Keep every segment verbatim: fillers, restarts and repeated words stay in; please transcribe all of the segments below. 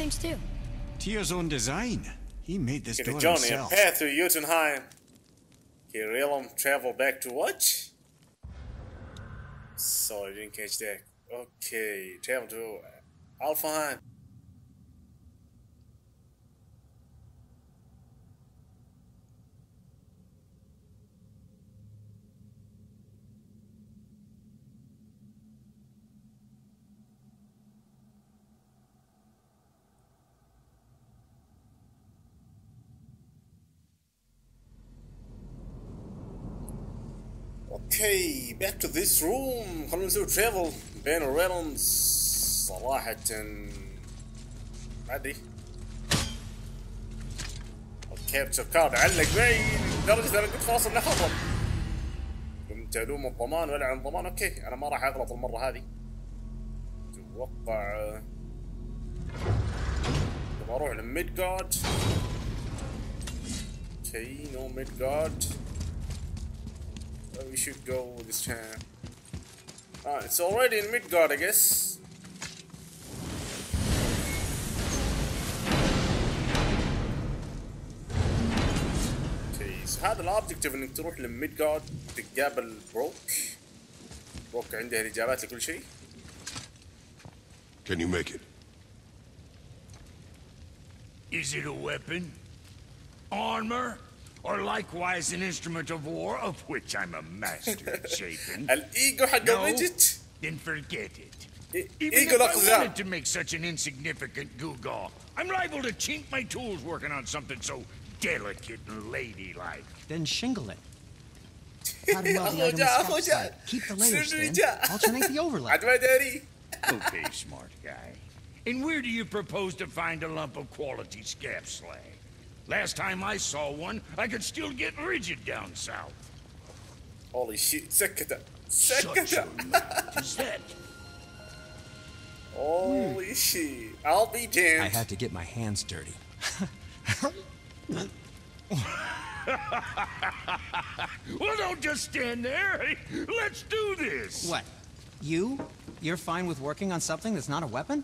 things too. Tyr's own design. He made this door himself. Give Johnny a path through Jotunheim. He realm travel back to what? Sorry, didn't catch that. Okay, travel to Alfheim. Okay, back to this room. Columns of travel. Ben realms. Salahatan. Ready. الكابتشر كارد علق معي لدرجة أنا كنت خلاص بنحضر. قمت ألوم الضمان ولا عن ضمان. أوكي أنا ما راح أغلط المرة هذه. أتوقع بروح لميدغارد. أوكي نو ميدغارد. We should go this time. Ah, it's already in Midgard, I guess. Jeez, هذا الobjective إنك تروح لميدغارد تقابل بروك. بروك عنده الإجابات لكل شيء. Can you make it? Is it a weapon? Armor? Or likewise an instrument of war, of which I'm a master, Satan. No, then forget it. Even if I wanted to make such an insignificant gewgaw, I'm liable to chink my tools working on something so delicate and ladylike. Then shingle it. How to melt the item with sky. Keep the layers thin. Alternate the overlap. Okay, smart guy. And where do you propose to find a lump of quality scap slag? Last time I saw one, I could still get rigid down south. Holy shit, Sekka. Sekka. Is that? Holy shit. I'll be damned. I had to get my hands dirty. Well, don't just stand there. Let's do this. What? You? You're fine with working on something that's not a weapon?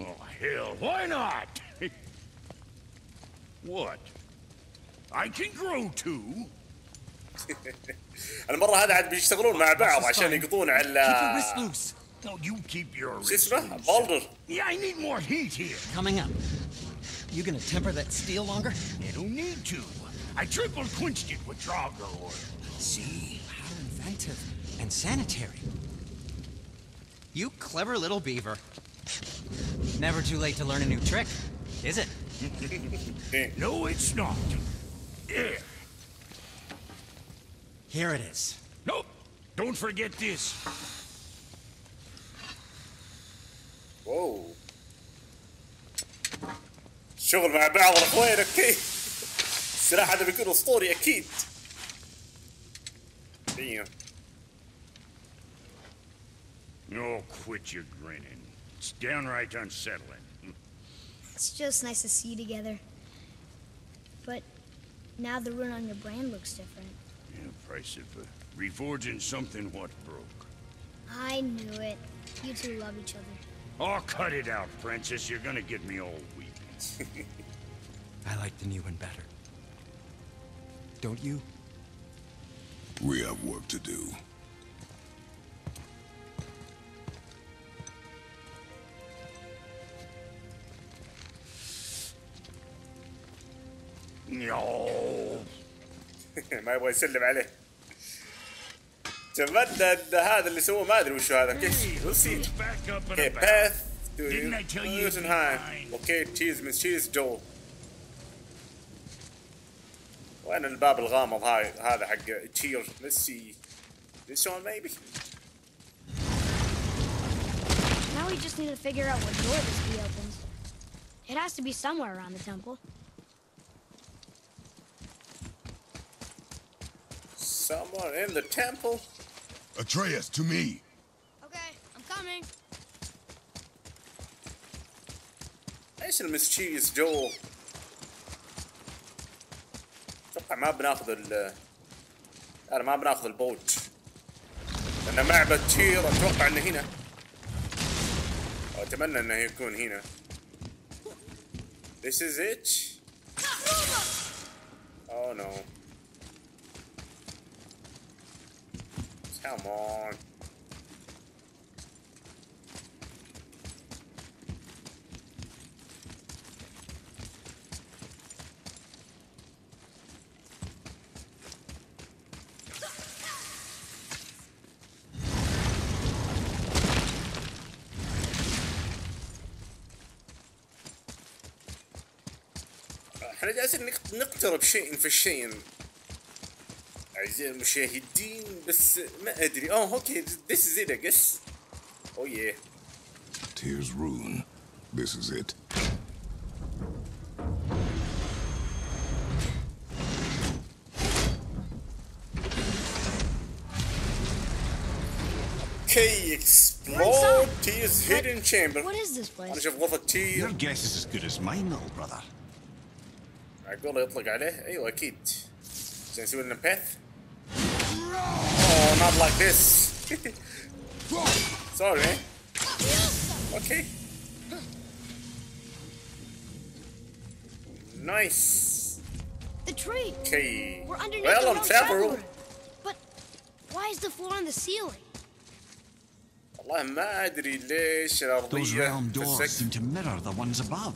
Oh, hell, why not? What? I can grow too. المرة هذا عاد بيشتغلون مع بعض عشان يقطون على. No, you keep your. Boulder. Yeah, I need more heat here. Coming up. You gonna temper that steel longer? I don't need to. I triple quenched it with Drago oil. See, how inventive and sanitary. You clever little beaver. Never too late to learn a new trick, is it? No, it's not. Yeah. Here it is. Nope. Don't forget this. Whoa. شغل مع بعض الاخوين اكيد. السلاح هذا بيكون اسطوري اكيد. Damn. No, quit your grinning. It's downright unsettling. It's just nice to see you together. But now the rune on your brand looks different. Yeah, price it for reforging something what broke. I knew it. You two love each other. Oh, cut it out, Princess. You're gonna get me all weepy. I like the new one better. Don't you? We have work to do. No. ما يبغى يسلم عليه. تمدد هذا اللي سووه ما ادري وشو هذا كيف وصيل. Okay, path to Jotunheim. Okay, cheese miss cheese door. وين الباب الغامض هاي هذا حق تشير ميسي. This one maybe. Now we just need to figure out what door this key opens. It has to be somewhere around the temple. Someone in the temple. Atreus, to me. Okay, I'm coming. ايش المسجيز جو؟ اتوقع ما بناخذ ال انا ما بناخذ البوت. لأن معبد تشير اتوقع انه هنا. اتمنى انه يكون هنا. This is it? Oh no. Come on. احنا جالسين نقترب شيء في الشيء أعزائي المشاهدين بس ما أدري. Oh, okay, this is it, I guess. Oh yeah. Tyr's rune. This is it. Okay, explore Tyr's hidden chamber. What is this place? أشوف غرفة تير. Your guess is as good as mine, old brother. أقول يطلق عليه. أيوة أكيد. نسوي لنا path. Oh, not like this. Sorry. Okay. Nice. The tree. Okay. We're underneath well, the traveler. But why is the floor on the ceiling? والله ما أدري ليش those round doors seem to mirror the ones above.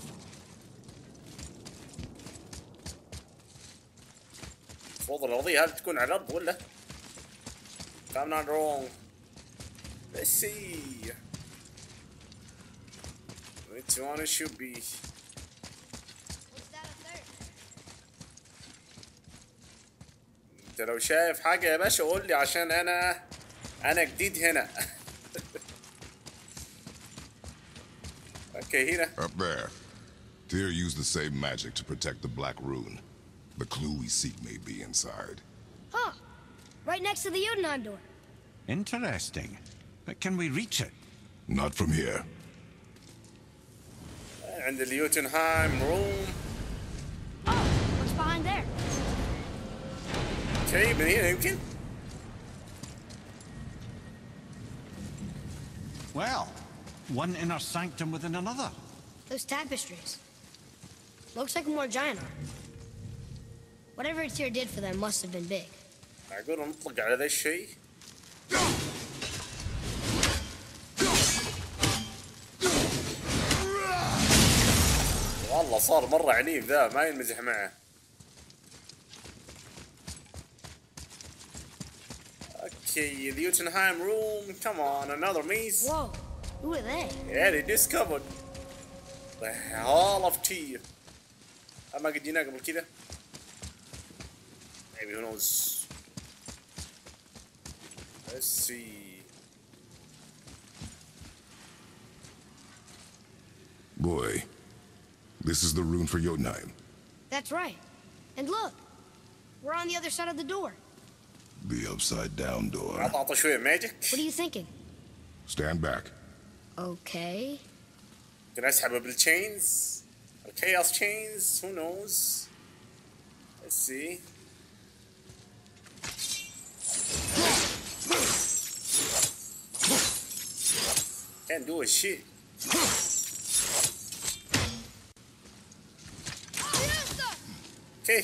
الفوضى الأرضية هل تكون على الأرض ولا؟ If I'm not wrong. Let's see. Which one it should be? What's that up there? أنت لو شايف حاجة يا باشا قول لي عشان أنا أنا جديد هنا. Okay, هنا. Up there. Tyr used the same magic to protect the black rune. The clue we seek may be inside. Huh. Right next to the Jotunheim door. Interesting. But can we reach it? Not from here. And the Jotunheim room. Oh, what's behind there? Okay, but here, okay. Well, one inner sanctum within another. Those tapestries. Looks like more giant art. Whatever Tyr did for them must have been big. I got him. Look out of this shit. والله صار مرة عنيف ذا ما ينمزح معه. Okay, the Jotunheim room. Come on, another maze. Whoa, who are they? Yeah, they discovered the Hall of Tyr. أما قد جينا قبل كذا. Maybe who knows. Let's see. Boy, this is the rune for Jotunheim. That's right. And look, we're on the other side of the door. The upside down door. Magic. What are you thinking? Stand back. Okay. Can I have the chains? The chaos chains? Who knows? Let's see. Can't do a shit. Okay.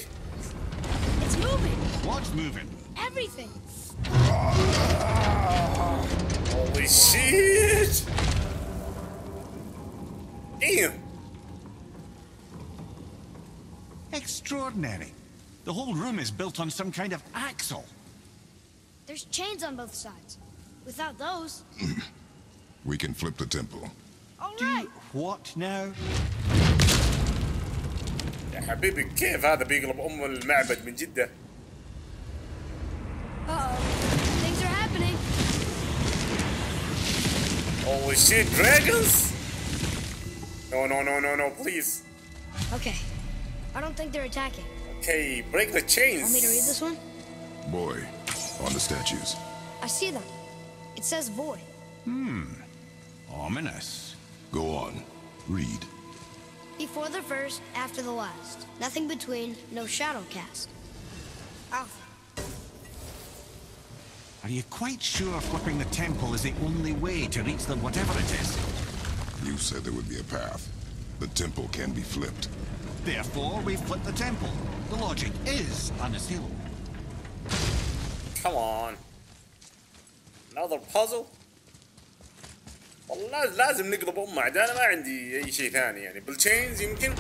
It's moving. What's moving? Everything. Ah, holy shit! Damn. Extraordinary. The whole room is built on some kind of axle. There's chains on both sides. Without those, we can flip the temple. All right. Do what now? يا حبيبي كيف هذا بيقلب أم المعبد من جدة؟ Uh-oh. Things are happening. Holy shit, dragons! No, no, no, no, no, please. Okay. I don't think they're attacking. Okay, break the chains. Want me to read this one? Boy. On the statues. I see them. It says void. Hmm. Ominous. Go on. Read. Before the first, after the last. Nothing between, no shadow cast. Alpha. Are you quite sure flipping the temple is the only way to reach them, whatever it is? You said there would be a path. The temple can be flipped. Therefore, we flip the temple. The logic is unassailable. Come on. Another puzzle? والله لازم نقلب أم عاد أنا ما عندي أي شيء ثاني يعني بالتشينز يمكن.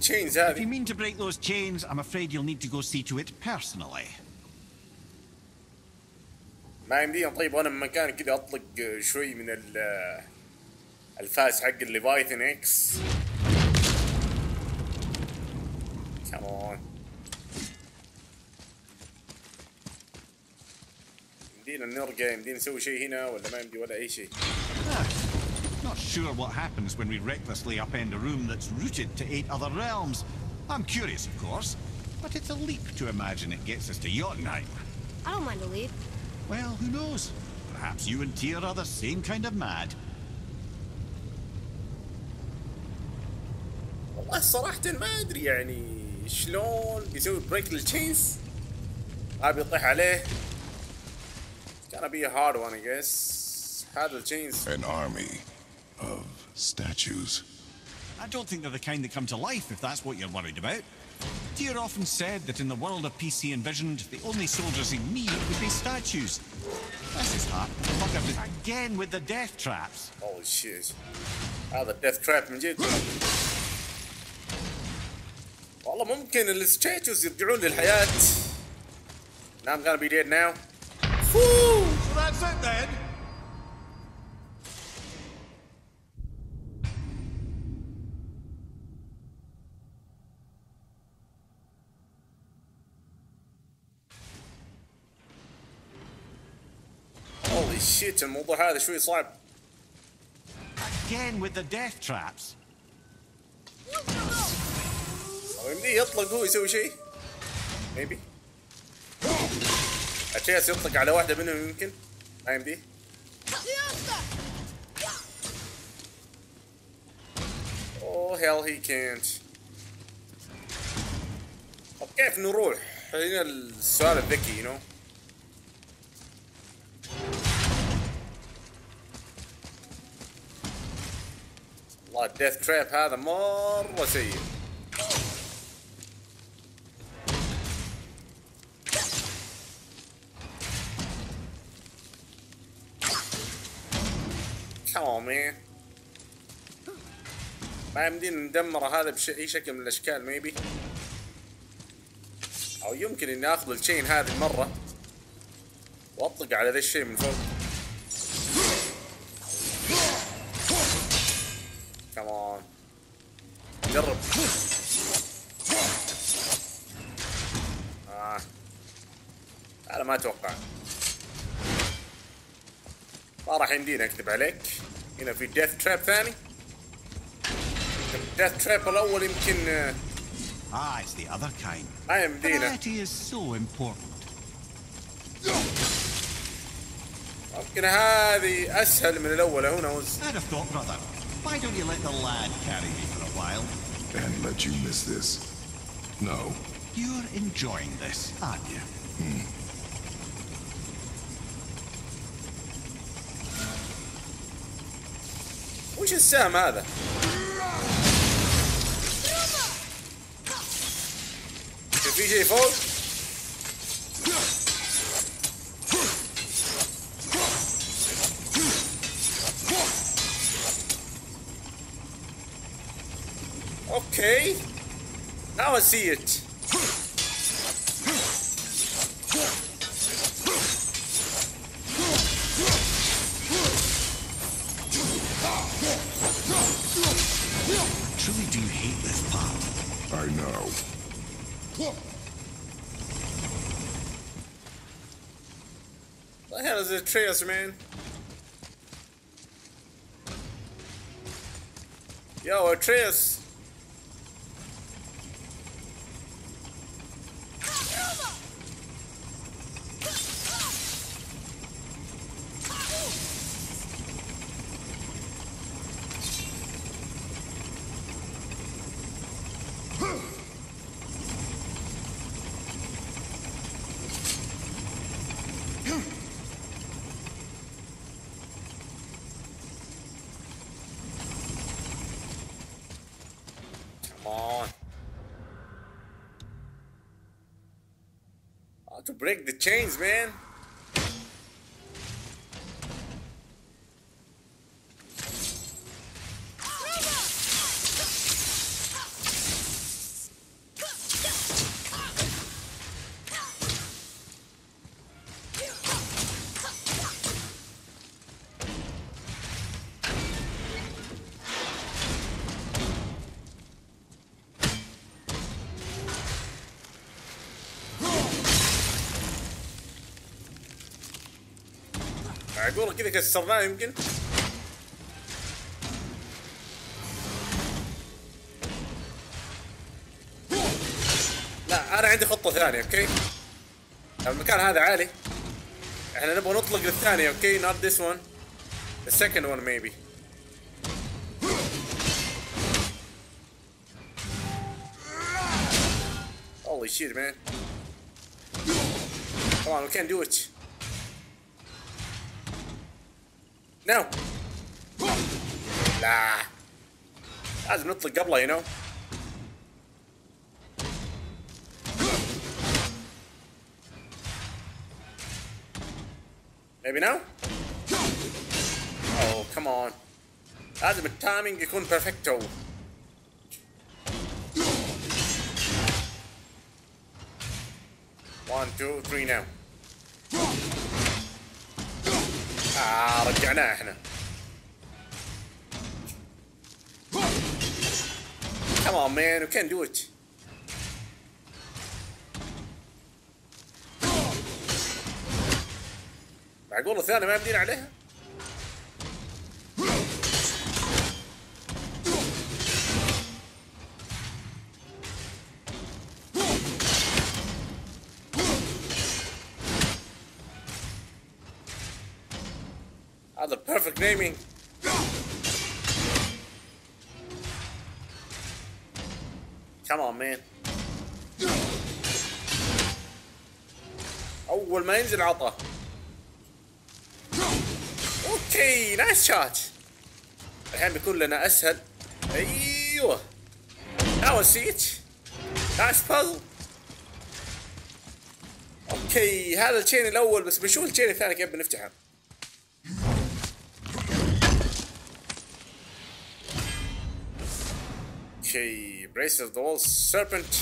Chains, if you mean to break those chains, I'm afraid you'll need to go see to it personally. ما عندي طيب أنا مكان كده أطلق شوي من ال الفاس حق الليفايثن إكس. Come on. يمدينا نرجع يمدينا نسوي شيء هنا ولا ما يمدي ولا أي شيء. Not sure what happens when we recklessly upend a room that's rooted to eight other realms. I'm curious, of course, but it's a leap to imagine it gets us to Jotunheim. I don't mind a leap. Well, who knows? Perhaps you and Tyr are the same kind of mad. والله صراحة ما أدري يعني شلون بيسوي break للchains. عم يطيح عليه. It's gonna be a hard one, I guess. Hard chains. An army. Of statues. I don't think they're the kind that come to life, if that's what you're worried about. Tyr often said that in the world of peace he envisioned, the only soldiers he needed would be statues. This is hard. Fuck up again with the death traps. Oh shit! Ah, the death trap, indeed. والله ممكن ال statues يرجعون للحياة. Now I'm gonna be dead now. Woo! So that's it then. Shit, الموضوع هذا شوي صعب. Again with the death traps. يمديه يطلق هو يسوي شيء. Maybe. Atreus يطلق على واحدة منهم يمكن. ما يمديه. Oh hell he can't. طب كيف نروح؟ هنا السؤال الذكي you know. والله الديث تراب هذا مرة سيء. كمان ما يمدينا ندمره هذا بأي شكل من الأشكال ميبي. أو يمكن إني آخذ الشين هذه المرة وأطلق على ذا الشيء من فوق. Come on. جرب. آه. أنا ما أتوقع. ما راح يمديني أكذب عليك. هنا في death trap ثاني. death trap الأول يمكن. Ah, it's the other kind. ما يمدينا. Variety is so important. ممكن هذه أسهل من الأول هنا وز. I'd have thought, brother. Why don't you let the lad carry me for a while? And let you miss this? No. You're enjoying this, aren't you? Hmm. وش السهم هذا؟ في شيء فوق؟ Okay, now I see it. Truly do you hate this part? I know. What the hell is this Atreus, man? Yo, Atreus. How to break the chains, man? أقول كذا كسرناه يمكن. لا أنا عندي خطة ثانية، أوكي؟ المكان هذا عالي. إحنا نبغى نطلق للثانية، أوكي؟ not this one. the second one maybe. holy shit man. come on we can do it. No. لا لازم نطلق قبله you know. maybe now. oh come on لازم التايمينج يكون بيرفكتو. one two three now. آه رجعناه احنا. Come on man, we can do it. معقول الثاني ما يمدينا عليها؟ The perfect naming. Come on, man. أول ما ينزل عطا. Okay, nice shot. الحين بيكون لنا أسهل. أيوه. Now I see it. Nice puzzle. Okay, هذا الشين الأول بس بنشوف الشين الثاني كيف بنفتحه. Okay, brace of the wall serpent.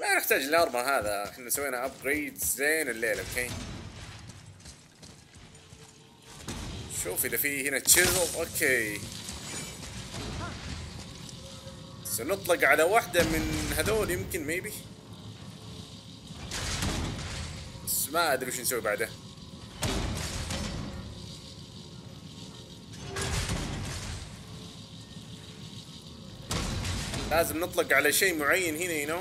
ما نحتاج الارمر هذا، احنا سوينا ابجريد زين الليله، اوكي. شوف اذا في هنا تشيزل، اوكي. سنطلق على واحده من هذول يمكن ميبي. بس ما ادري وش نسوي بعده. لازم نطلق على شيء معين هنا يو نو،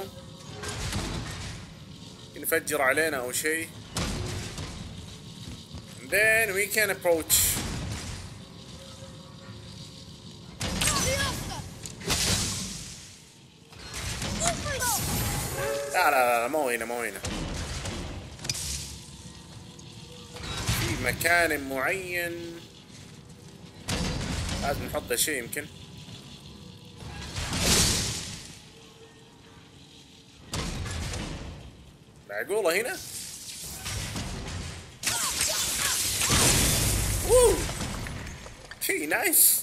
ينفجر علينا او شيء. and then we can approach. لا لا لا مو هنا مو هنا. في مكان معين لازم نحط شيء يمكن. معقولة هنا؟ اوه شي نايس.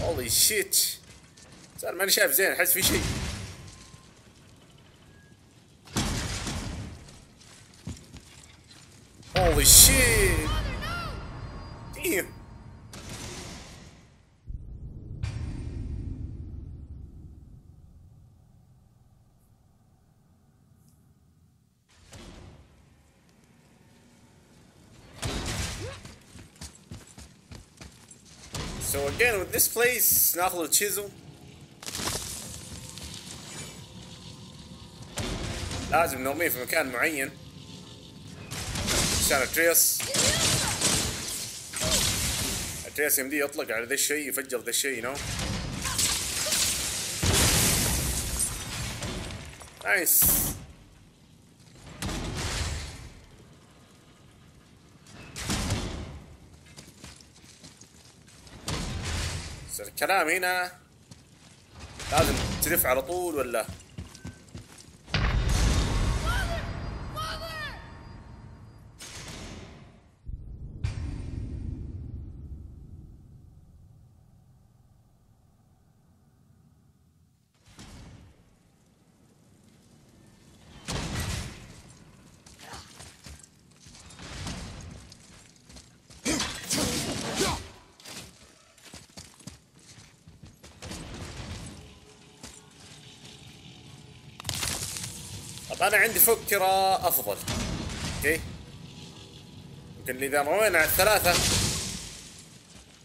هولي شيت صار ماني شايف زين، احس في شي. هولي شيت ديم. So again with this place, ناخذ الchisel. لازم نرميه في مكان معين. عشان اتريوس. اتريوس يمديه يطلق على ذا الشيء يفجر ذا الشيء نو. نايس. الكلام هنا لازم تلف على طول ولا أنا عندي فكرة أفضل. أوكي. يمكن إذا نرمينا على الثلاثة.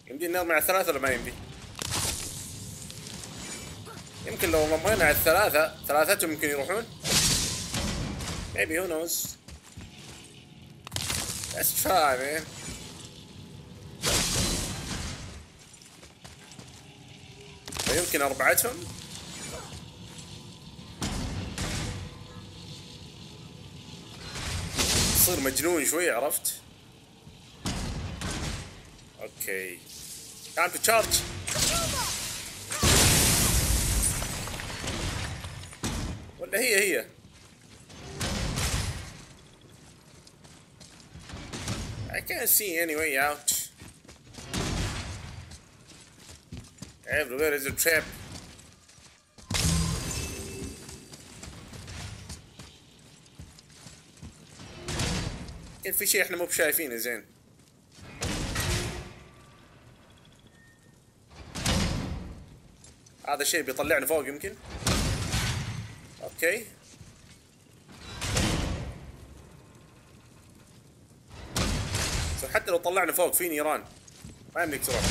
يمدي نرمي على الثلاثة ولا ما يمدي؟ يمكن لو رمينا على الثلاثة، ثلاثتهم يمكن يروحون. Maybe who knows. Let's try man. ويمكن أربعتهم. صير مجنون شوي عرفت؟ اوكي time to charge ولا هي هي I can't see any way out everywhere is a trap في شيء احنا مو بشايفينه زين هذا الشيء بيطلعنا فوق يمكن اوكي حتى لو طلعنا فوق في نيران ما يمديك تروح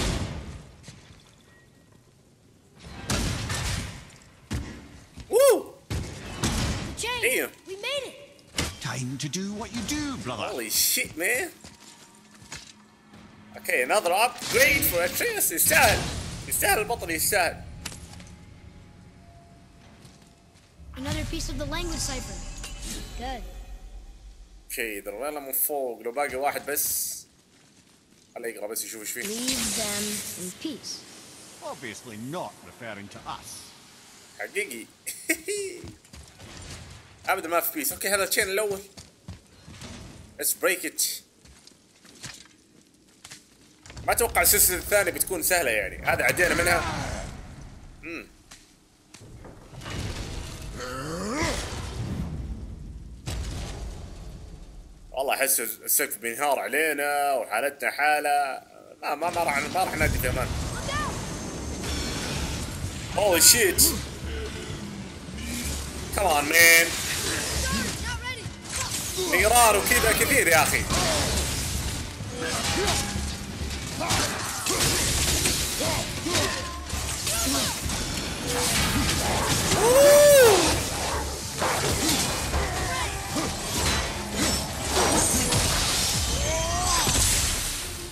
ووو ايوه Time to do what you do, brother. Holy shit, man. Okay, another upgrade for Atreus. يستاهل. يستاهل البطل يستاهل. Another piece of the language cipher. Good. Okay, ضربنا من فوق لو باقي واحد بس. خليه يقرأ بس يشوف ايش فيه. Leave them in peace. Obviously not referring to us. حقيقي. ابدا ما في بيس، اوكي هذا الشين الاول. Let's break it. ما اتوقع السلسلة الثانية بتكون سهلة يعني، هذا عدينا منها. امم. والله احس السقف بينهار علينا وحالتنا حالة، ما ما ما راح ما راح نادي كمان. Holy shit. Come on man. نيران وكذا كثير يا اخي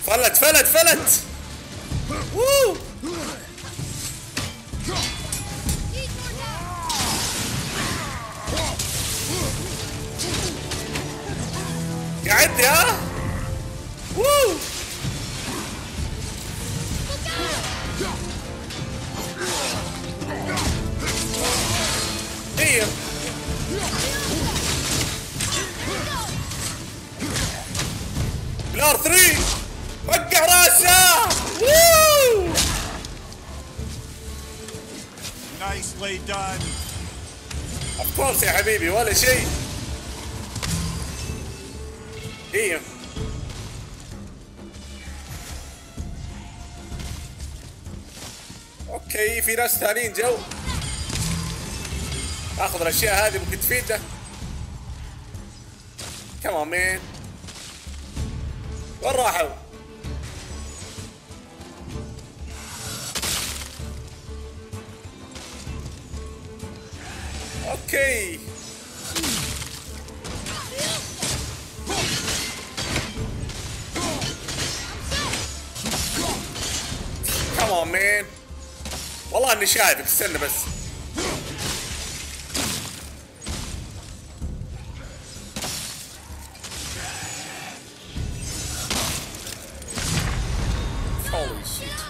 فلت فلت فلت ووو قعدت ها ووو ايوه بلار ثري وقع راسه ووو نايسلي دان اوف كورس يا حبيبي ولا شيء ايوه اوكي في ناس ثانيين جو اخذ الاشياء هذه ممكن تفيدنا كمان مين وين راحوا؟ اوكي Come on man والله اني شايفك استنى بس Holy shit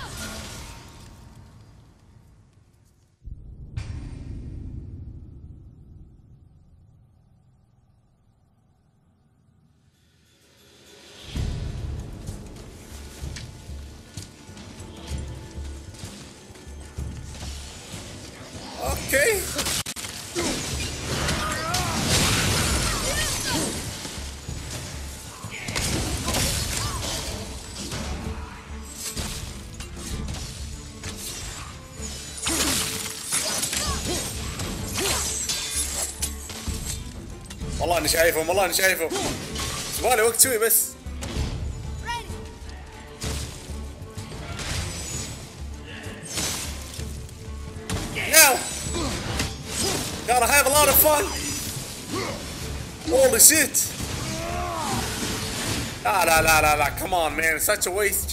Okay. والله أنا شايفهم والله أنا شايفهم يبغالي وقت شوي بس. Gotta have a lot of fun. Holy shit! La la la la la! Come on, man! It's such a waste.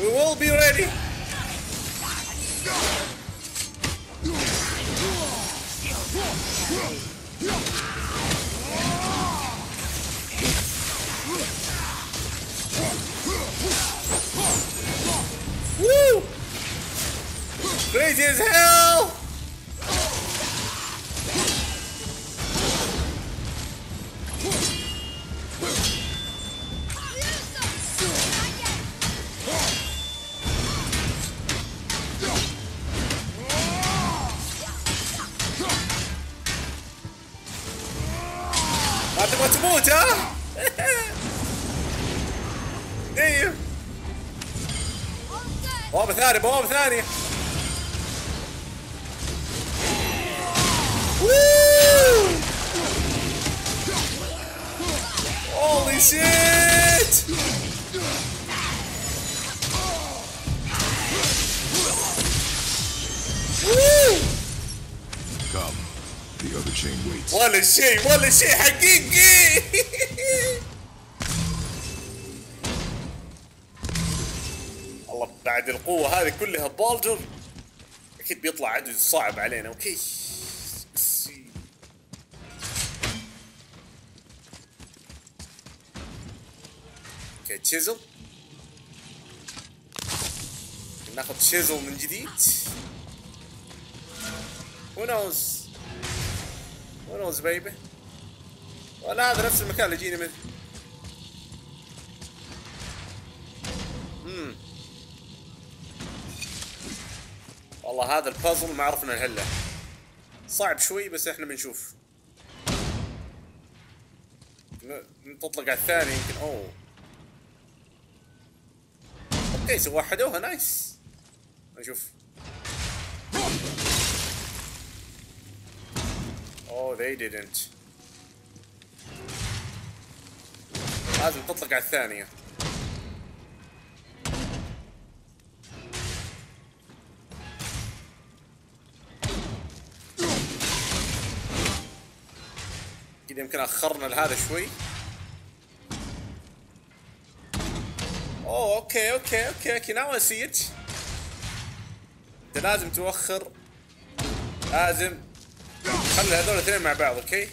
We will be ready. Crazy as hell! Not too much to move, huh? Damn! بوابة ثانية بوابة ثانية Holy shit! Woo! Come, the other chain waits. What a shit! What a shit! حقيقي! والله بعد القوة هذه كلها بالجر أكيد بيطلع عدد صعب علينا، أوكي. Okay, chisel. ناخذ chisel من جديد. Who knows? Who knows, baby? ولا هذا نفس المكان اللي جينا منه. امم. والله هذا البازل ما عرفنا نحله. صعب شوي بس احنا بنشوف. نطلق على الثاني يمكن اوه. اوكي سووا حدوها نايس نشوف اوه they didn't لازم تطلق على الثانية كذا يمكن أخرنا لهذا شوي اوه اوكي اوكي اوكي اوكي ناو اي سي ات انت لازم توخر لازم خلي هذول الاثنين مع بعض اوكي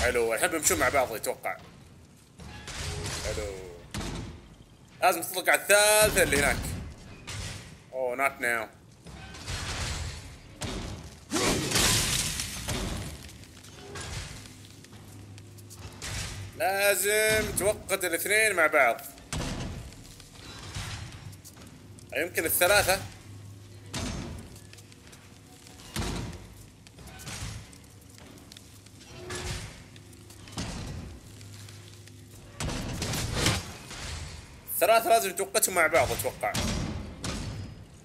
حلو الحين بيمشون مع بعض اتوقع حلو لازم تطلق على الثالثة اللي هناك اوه نوت ناو لازم توقد الاثنين مع بعض يمكن الثلاثة الثلاثة لازم توقدهم مع بعض اتوقع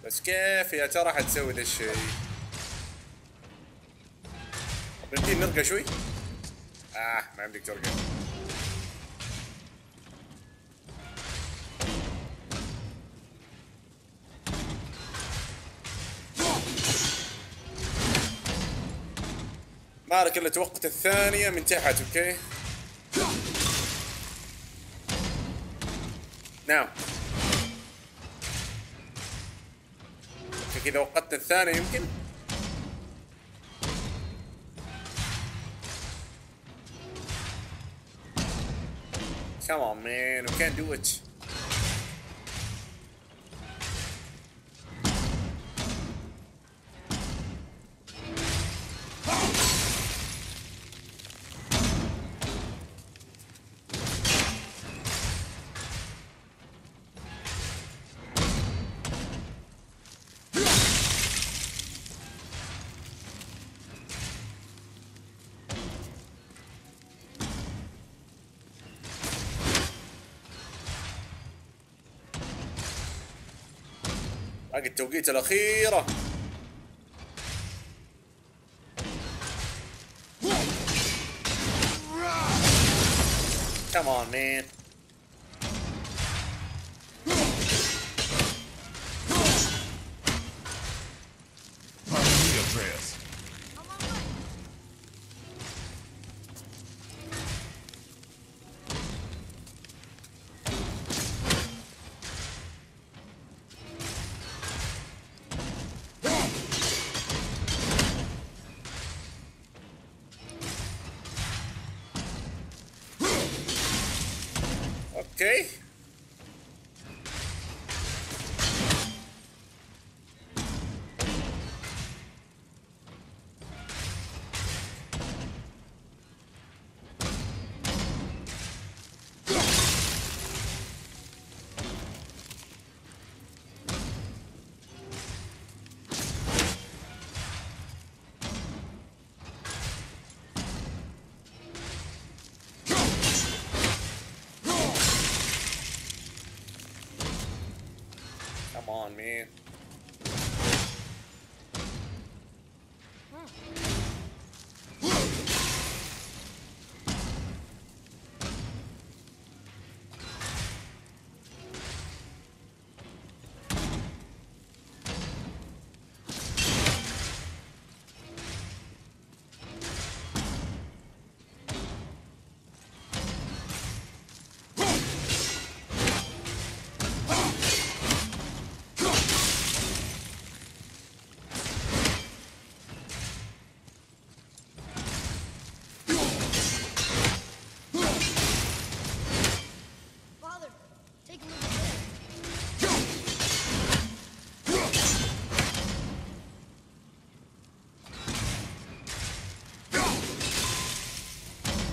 بس كيف يا ترى حتسوي ذا الشيء بنتين نرقى شوي اه ما عندك ترقى مارك اللي توقت الثانية من تحت اوكي نعم كذا وقتنا الثانية يمكن Come on man we can't do it حق التوقيت الأخيرة. Come on, man. Okay. Come on, man.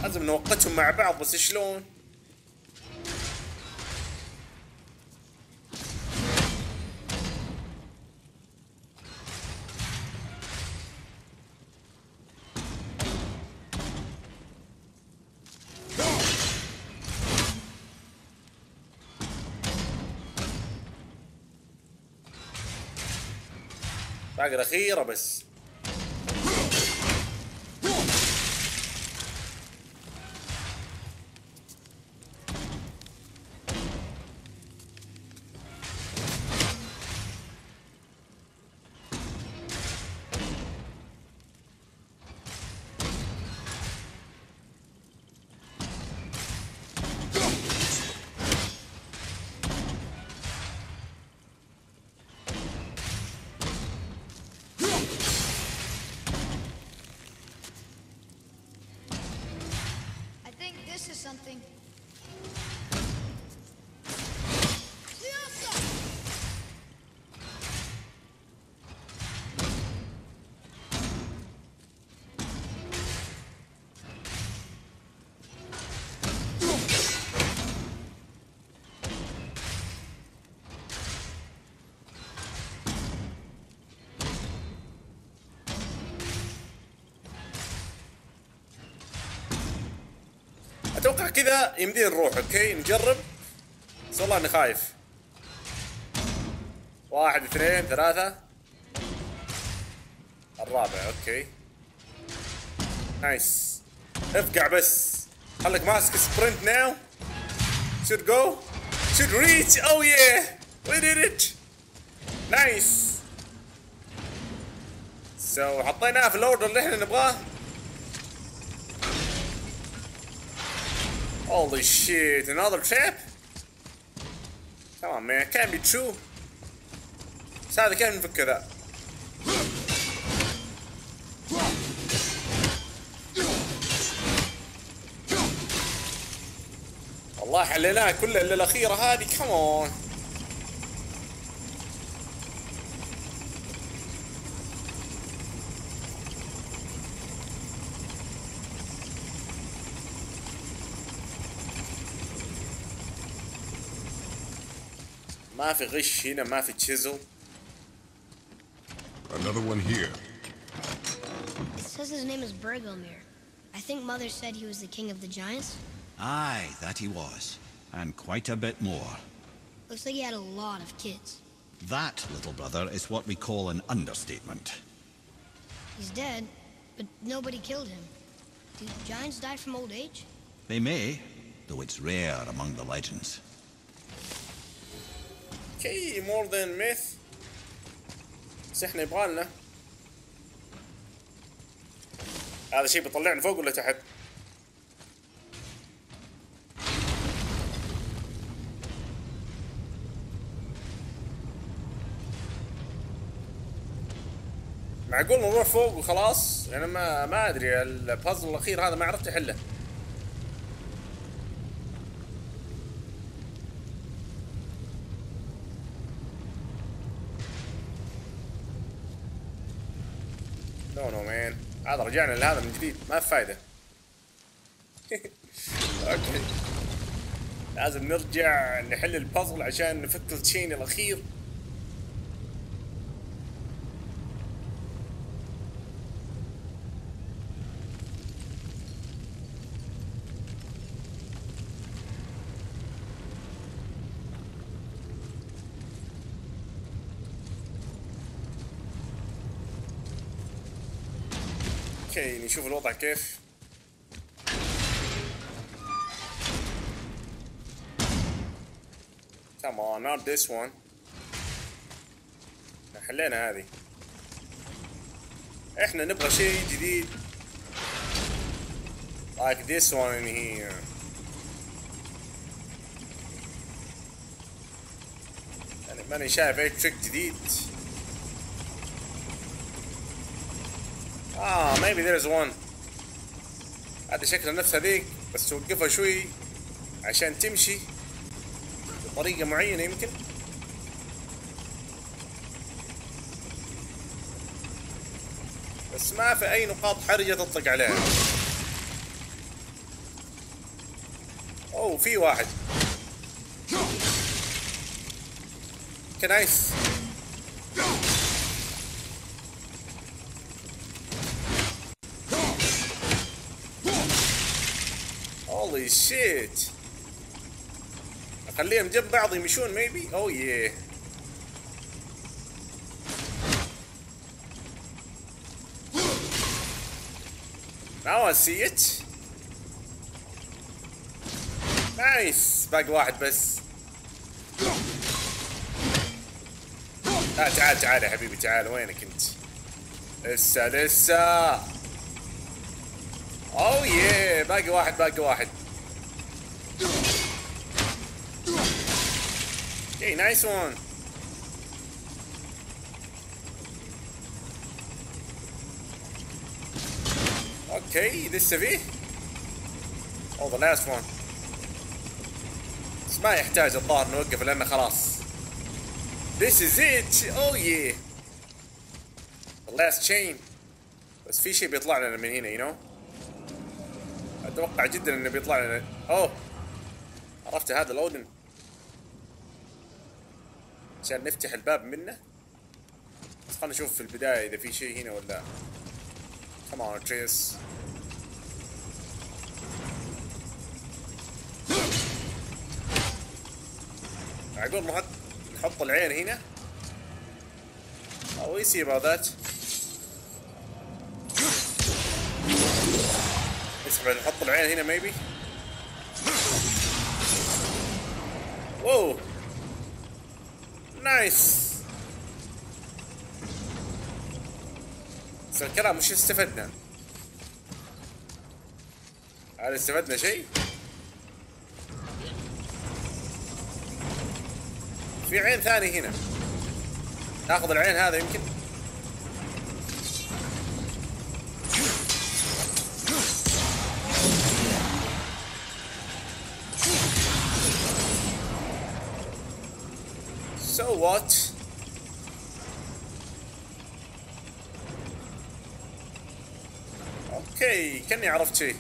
لازم نوقتهم مع بعض بس شلون؟ باقي الأخيرة بس. Something. اتوقع كذا يمدينا نروح. اوكي نجرب بس والله اني خايف. واحد اثنين ثلاثة الرابع. اوكي نايس. افقع بس خليك ماسك سبرنت ناو. شود جو شود ريتش. او ياه وي ديد ات. نايس. سو حطيناها في الاوردر اللي احنا نبغاه. Holy shit, another trap? Come on, man, can't be true. بس هذا كيف نفك ذا؟ والله حليناها كلها الا الاخيرة هذه. Come on. ما في غش هنا، ما في تشيزل. Another one here. It says his name is Bergelmir. I think Mother said he was the king of the giants. Aye, that he was, and quite a bit more. Looks like he had a lot of kids. That, little brother, is what we call an understatement. He's dead, but nobody killed him. Do giants die from old age? They may, though it's rare among the legends. Okay, more than myth. بس احنا يبغالنا. هذا شيء بيطلعنا فوق ولا تحت؟ معقول نروح فوق وخلاص؟ يعني ما ما ادري البازل الاخير هذا ما عرفت احله. نو نو مان، هذا رجعنا لهذا من جديد ما في فايده. اوكي. لازم نرجع نحل البازل عشان نفك التشين الاخير. اوكي نشوف الوضع كيف. Come on, not this one. حلينا هذه. احنا نبغى شيء جديد. Like this one in here. يعني ماني شايف اي تريك جديد. آه maybe there is one. هذا شكله نفس هذيك بس توقفها شوي عشان تمشي بطريقة معينة يمكن. بس ما في أي نقاط حرجة تطلق عليها. أوه في واحد. كنايس. Holy shit! أخليهم جنب بعض يمشون maybe. Oh yeah. Now I see it. Nice. باقي واحد بس. لا تعال تعال يا حبيبي تعال وينك أنت؟ لسه لسه. Oh yeah. باقي واحد باقي واحد. Hey, nice one. Okay, this is it. Oh, the last one. بس ما يحتاج الظاهر نوقف لأنه خلاص. This is it. Oh yeah. The last chain. بس في شيء بيطلع لنا من هنا, you know. أتوقع جدا إنه بيطلع لنا. أوه. عرفت هذا الأودن. عشان نفتح الباب منه. بس خلنا نشوف في البداية إذا في شيء هنا ولا. Come on, Atreus. معقول نحط نحط العين هنا؟ أو يصير هذاك. اسمع نحط العين هنا maybe. واو. نايس. بس الكلام وش استفدنا؟ هل استفدنا شيء؟ في عين ثاني هنا. ناخذ العين هذا يمكن. So what? Okay, كأني عرفت شيء.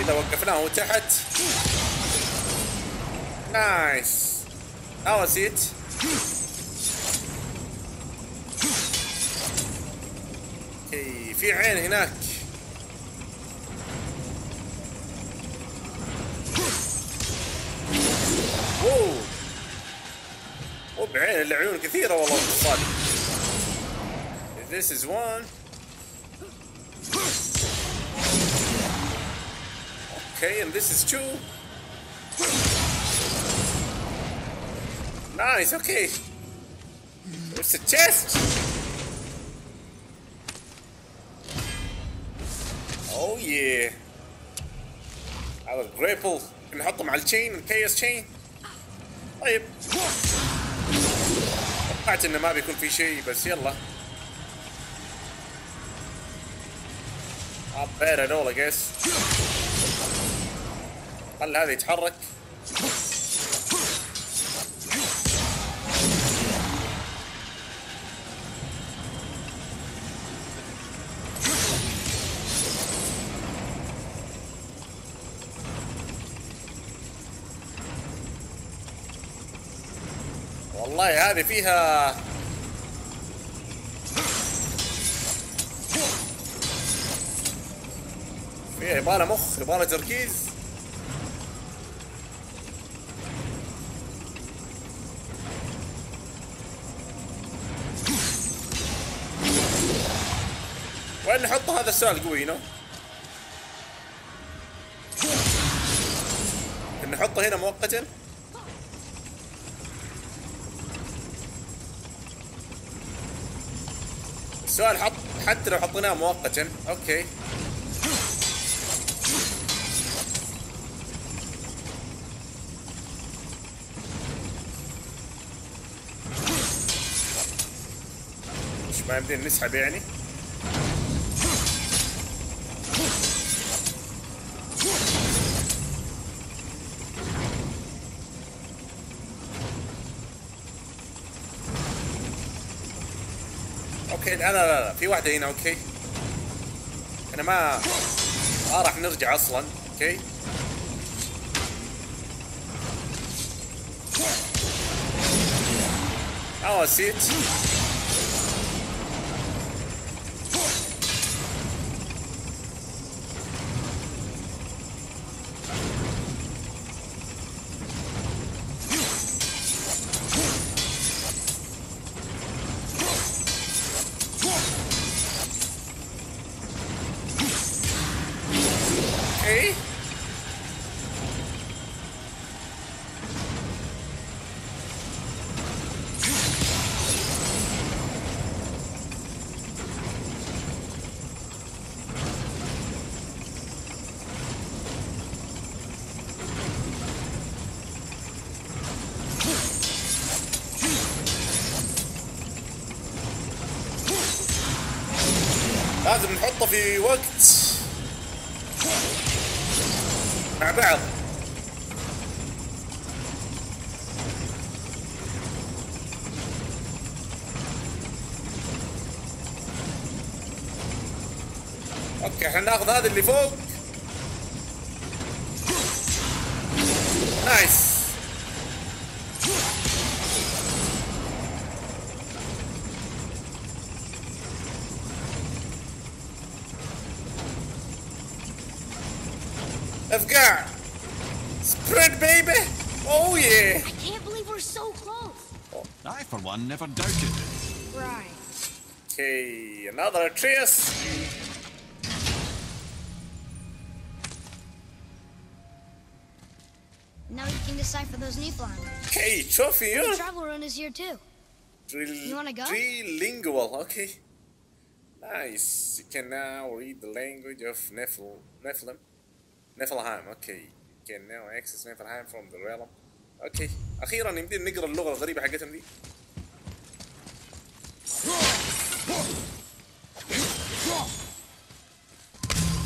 إذا وقفناه تحت. Nice. That was it. اي في عين هناك. اوه اوه بعين، العيون كثيرة والله بالصالح. This is one. Okay, and this is two. Nice, okay. There's a chest. Oh yeah. I was grateful. نحطهم على الشين، الكيس شين. طيب. توقعت انه ما بيكون في شيء بس يلا. Not bad at all I guess. خل هذا يتحرك. والله هذه فيها فيها يبغى لها مخ، يبغى لها تركيز. وين نحط هذا السؤال قوي هنا؟ نحطه هنا مؤقتا. السؤال حط حتى لو حطيناه مؤقتا، اوكي. مش ما يمدينا نسحب يعني. اوكي لا لا لا في واحدة هنا اوكي. انا ما ما راح نرجع اصلا اوكي. اوه نسيت. لازم نحطه في وقت مع بعض. اوكي احنا ناخذ هذا اللي فوق. نايس. Got spread, baby. Oh yeah. I can't believe we're so close. Oh. I for one never doubted it. Right. Okay, another Atreus. Now you can decipher those Nephilim. Okay, trophy. The travel run is here too. Drill, you wanna go? Trilingual. Okay. Nice. You can now read the language of Nephil Nephilim. Nephilim, okay. You can now access Nephilim from the realm. Okay. أخيراً يمدينا نقرأ اللغة الغريبة حقتهم دي.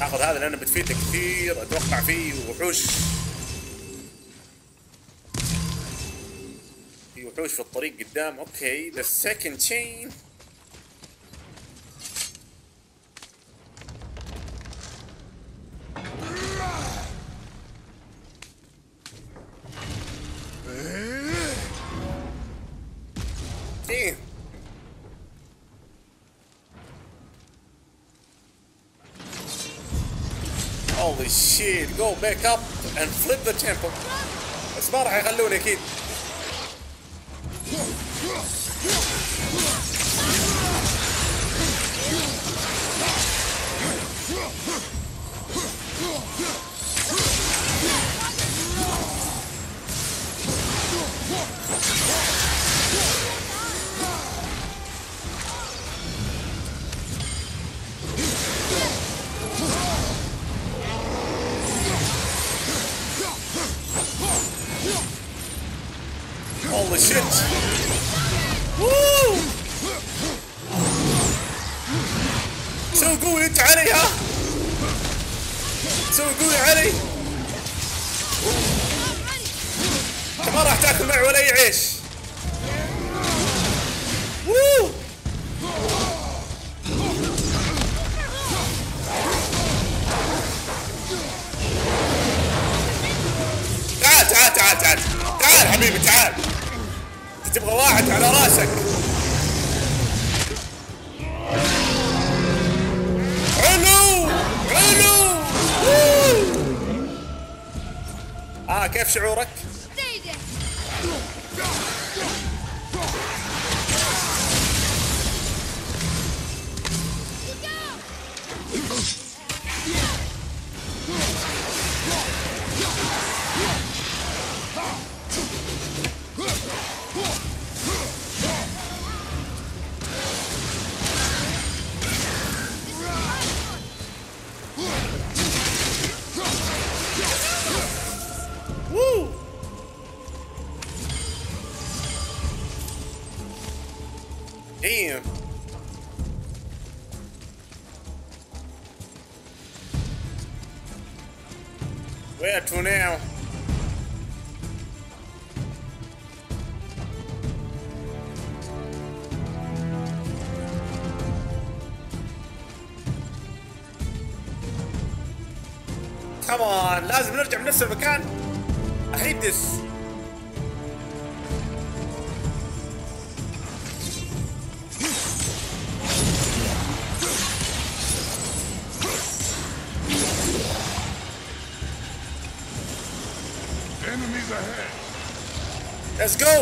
آخذ هذا لأنه بتفيدنا كثير، أتوقع فيه وحوش. في وحوش في الطريق قدام، اوكي. The second chain. Holy shit, go back up and flip the temple. اسمع راح يخلوني اكيد. Holy shit! Woo! سوي قوي انت علي ها! سوي قوي علي! انت ما راح تاكل معي ولا اي عيش! ووو! تعال تعال تعال تعال! تعال حبيبي تعال! تبغى واحد على راسك علو علو اه كيف شعورك؟ Damn. Where to now? Come on, لازم نرجع من نفس المكان. I hate this. Let's go!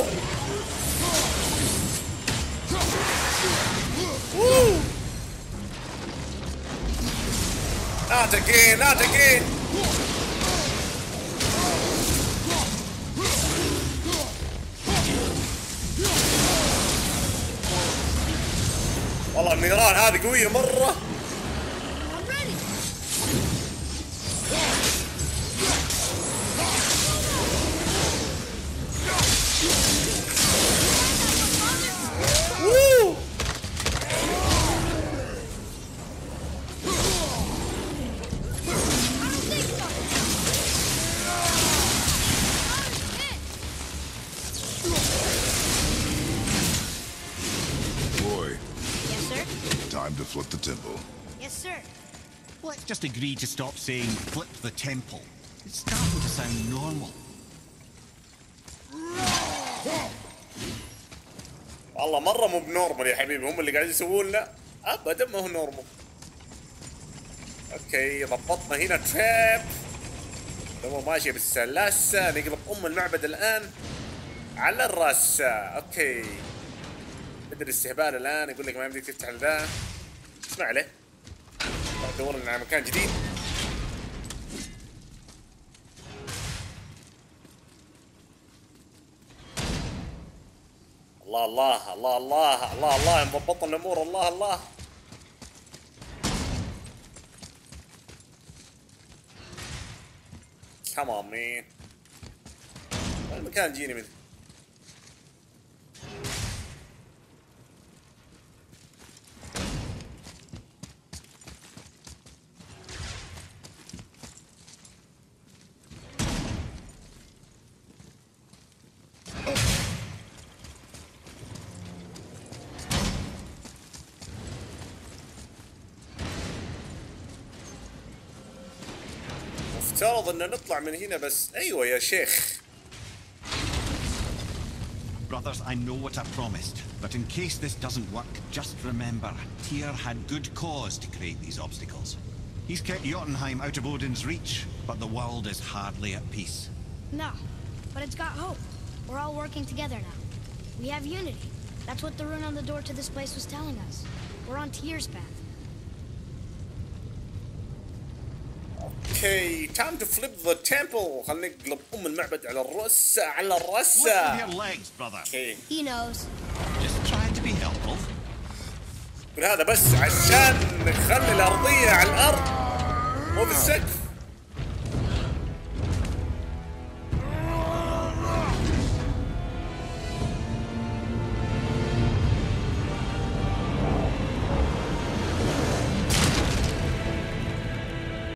Woo! Not again, not again! والله النيران هذه قوية مرة! To flip the temple. Yes, sir. Let's just agree to stop saying flip the temple. It's starting to sound normal. والله مرة مو بنورمال يا حبيبي هم اللي قاعدين يسوون لنا ابدا ما هو نورمال. اوكي ضبطنا هنا تراب. هو ماشي بالسلاسة نقلب ام المعبد الان على الراسة. اوكي. بدأ الاستهبال الان يقول لك ما يمديك تفتح الباب. اسمع عليه دور لنا على مكان جديد. الله الله الله الله الله الله مضبطنا الامور الله الله come on man. المكان جيني منه افترض ان نطلع من هنا بس ايوه يا شيخ. Brothers, I know what I promised, but in case this doesn't work, just remember Tyr had good cause to create these obstacles. He's kept Jotunheim out of Odin's reach, but the world is hardly at peace. No, but it's got hope. We're all working together now. We have unity. That's what the rune on the door to this place was telling us. We're on Tyr's path. Okay, time to flip the temple. هنقلب أم المعبد على الرأس على الرأس. Look at your legs, brother. Okay. He knows. Just trying to be helpful. هذا بس عشان نخلي الأرضية على الأرض مو بالسقف.